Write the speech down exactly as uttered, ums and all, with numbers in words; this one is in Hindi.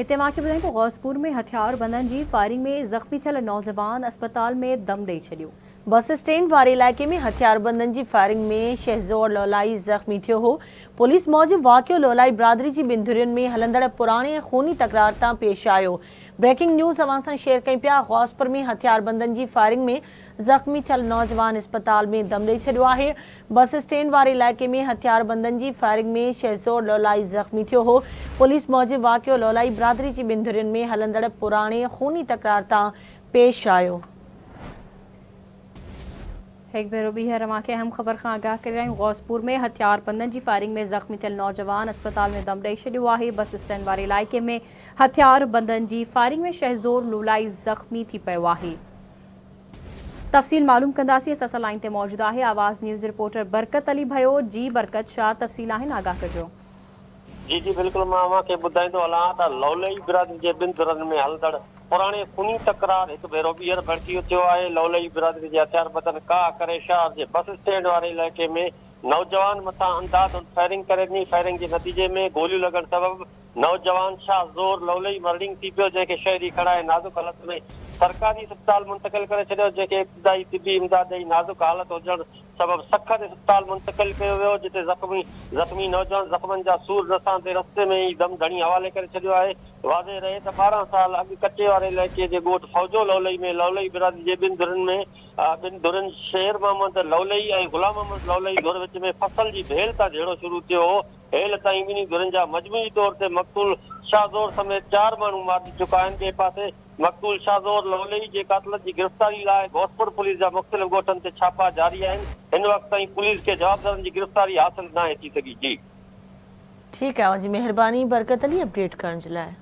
इत्तेमा के ॿुधायूं त गौसपुर में हथियार बंदनि जी फायरिंग में ज़ख्मी थियल नौजवान अस्पताल में दम ॾेई छॾियो। बस स्टैंड वारे इलाइक़े में हथियार बंदनि जी फायरिंग में शहज़ोर लोलाई ज़ख्मी थियो हो। पुलिस मूजिब वाक़ियो लोलाई बिरादरी जी बिंदुरियुनि में हलंदड़ पुराणे खूनी तकरार तां पेश आयो। ब्रेकिंग न्यूज़ अवां सां शेयर कयूं पिया। गौसपुर में हथियार बंदनि जी फायरिंग में ज़ख्मी थियल नौजवान अस्पताल में दम ॾेई छॾियो आहे। बस स्टैंड वारे इलाइक़े में हथियार बंदनि जी फायरिंग में शहज़ोर लोलाई ज़ख्मी थियो हो। पुलिस मूजिब वाक़ियो लोलाई बिरादरी जी बिंदुरियुनि में हलंदड़ पुराणे खूनी तकरार तां पेश आयो। एक भेरो भी है रवा के अहम खबर का आगाह कर रहे हैं। गौसपुर में हथियार बंदन जी फायरिंग में ज़ख्मी थियल नौजवान अस्पताल में दम ॾेई छॾियो आहे। बस स्टैंड वारे इलाइक़े में हथियार बंदन जी फायरिंग में शहज़ोर लोलाई ज़ख्मी थी पियो आहे। तफ़सील मालूम कंदासीं। असां लाइन ते मौजूद आहे आवाज़ न्यूज़ रिपोर्टर बरकत अली भयो। जी बरकत, छा तफ़सील आहिनि? आगाह कजो। जी जी बिल्कुलु, मां तव्हांखे ॿुधाईंदो हलां त लोलाई बिरादरी जे बिंदुरनि में हलंदड़ पुराणे खूनी तकरार हिकु भेरो ॿीहर भड़की थियो आहे। लोलाई बिरादरी जे हथियार बंदनि का करे शहर जे बस स्टैंड वारे इलाइक़े में नौजवान मथां अंदाज़ फायरिंग करे ॾिनी। फायरिंग जे नतीजे में गोलियूं लॻण सबबि नौजवान शहज़ोर लोलाई मर्डिंग थी पियो, जंहिंखे शहरी खड़ा ऐं नाज़ुक हालत में सरकारी अस्पताल मुंतकिल करे छॾियो। जंहिंखे इब्तिदाई तिबी इमदाद ॾेई नाज़ुक हालत हुजण सबबु सख़्त अस्पताल मुंतकिल कयो वियो, जिते ज़ख्मी ज़ख्मी नौजवान ज़ख्मनि जा सूर रसां ते रस्ते में ई दम धणी हवाले करे छॾियो आहे। वाज़े रहे त ॿारहं साल अॻु कचे वारे इलाइक़े जे ॻोठ फौजो लोलई में लोलई बिरादरी जे ॿिनि धुरनि में ॿिनि धुरनि शेर मोहम्मद लोलई ऐं गुलाम मोहम्मद लोलई धुर विच में फसल जी भेल तां झेड़ो शुरू थियो हो। हेल ताईं ॿिन्ही धुरनि जा मजमूई तौर ते मक़तूल शाहज़ोर समेत चार माण्हू मारी चुका आहिनि। ॿिए पासे मक़तूल शाहज़ोर लोलई जे कातिलनि जी गिरफ़्तारी लाइ गौसपुर पुलिस जा मुख़्तलिफ़ ॻोठनि ते छापा जारी आहिनि। हिन वक़्तु ताईं पुलिस खे जवाबदारनि जी गिरफ़्तारी हासिल नाहे थी सघी। जी ठीकु आहे जी, महिरबानी बरकत अली अपडेट करण जे लाइ।